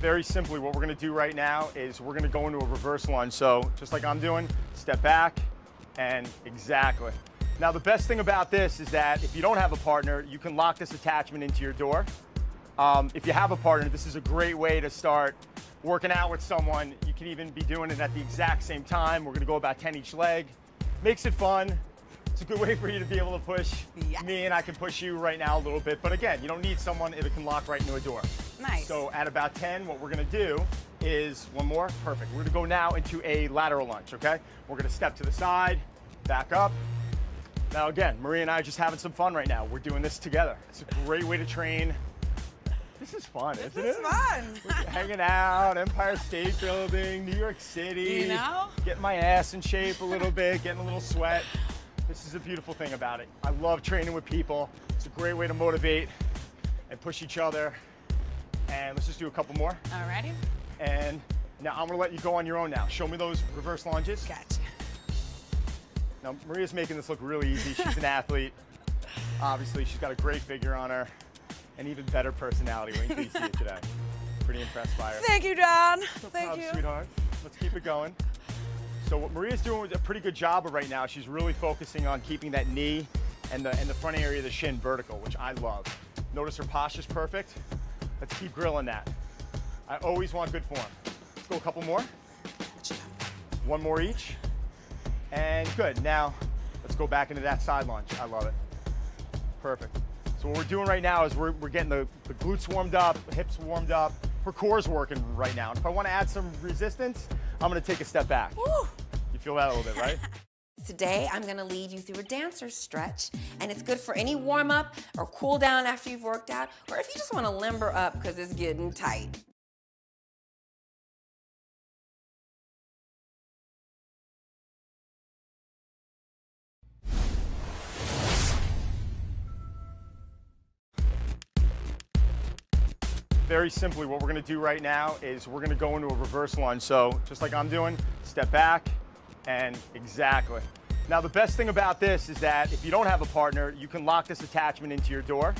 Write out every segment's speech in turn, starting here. Very simply, what we're gonna do right now is we're gonna go into a reverse lunge. So just like I'm doing, step back and exactly. Now the best thing about this is that if you don't have a partner, you can lock this attachment into your door. If you have a partner, this is a great way to start working out with someone. You can even be doing it at the exact same time. We're gonna go about 10 each leg. Makes it fun. It's a good way for you to be able to push me, and I can push you right now a little bit. But again, you don't need someone, it can lock right into a door. Nice. So at about 10, what we're gonna do is one more, perfect. We're gonna go now into a lateral lunge, okay? We're gonna step to the side, back up. Now again, Maria and I are just having some fun right now. We're doing this together. It's a great way to train. This is fun, isn't it? This is fun. We're hanging out, Empire State Building, New York City. You know? Getting my ass in shape a little bit, getting a little sweat. This is a beautiful thing about it. I love training with people. It's a great way to motivate and push each other. And let's just do a couple more. All righty. And now I'm gonna let you go on your own now. Show me those reverse lunges. Gotcha. Now Maria's making this look really easy. She's an athlete. Obviously, she's got a great figure on her and even better personality when you see it today. Pretty impressed by her. Thank you, Don. No problem, sweetheart. Let's keep it going. So what Maria's doing a pretty good job of right now, she's really focusing on keeping that knee and the front area of the shin vertical, which I love. Notice her posture's perfect. Let's keep grilling that. I always want good form. Let's go a couple more. One more each. And good. Now, let's go back into that side lunge. I love it. Perfect. So what we're doing right now is we're getting the glutes warmed up, the hips warmed up. Her core's working right now. And if I want to add some resistance, I'm going to take a step back. Woo. You feel that a little bit, right? Today, I'm going to lead you through a dancer's stretch, and it's good for any warm-up or cool-down after you've worked out, or if you just want to limber up because it's getting tight. Very simply, what we're gonna do right now is we're gonna go into a reverse lunge. So just like I'm doing, step back and exactly. Now the best thing about this is that if you don't have a partner, you can lock this attachment into your door.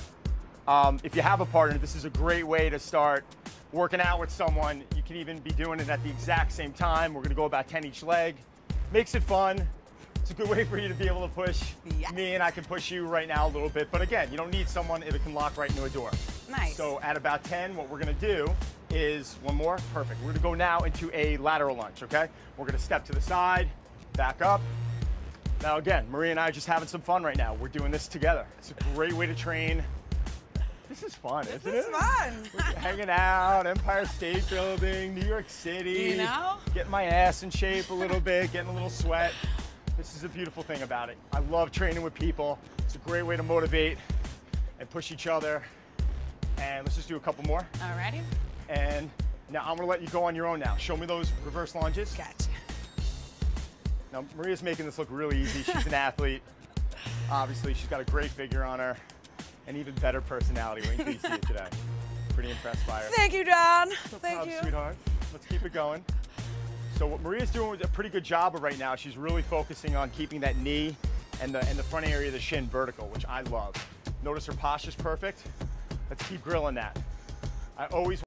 If you have a partner, this is a great way to start working out with someone. You can even be doing it at the exact same time. We're gonna go about 10 each leg. Makes it fun. It's a good way for you to be able to push me, and I can push you right now a little bit. But again, you don't need someone, it can lock right into a door. Nice. So at about 10, what we're gonna do is one more, perfect. We're gonna go now into a lateral lunge, okay? We're gonna step to the side, back up. Now again, Maria and I are just having some fun right now. We're doing this together. It's a great way to train. This is fun, isn't it? This is fun. We're hanging out, Empire State Building, New York City. You know? Getting my ass in shape a little bit, getting a little sweat. This is a beautiful thing about it. I love training with people. It's a great way to motivate and push each other. And let's just do a couple more. All righty. And now I'm gonna let you go on your own now. Show me those reverse lunges. Gotcha. Now Maria's making this look really easy. She's an athlete. Obviously, she's got a great figure on her and even better personality when you see it today. Pretty impressed by her. Thank you, Don. No problem, sweetheart. Let's keep it going. So what Maria's doing a pretty good job of right now, she's really focusing on keeping that knee and the front area of the shin vertical, which I love. Notice her posture's perfect. Let's keep grilling that. I always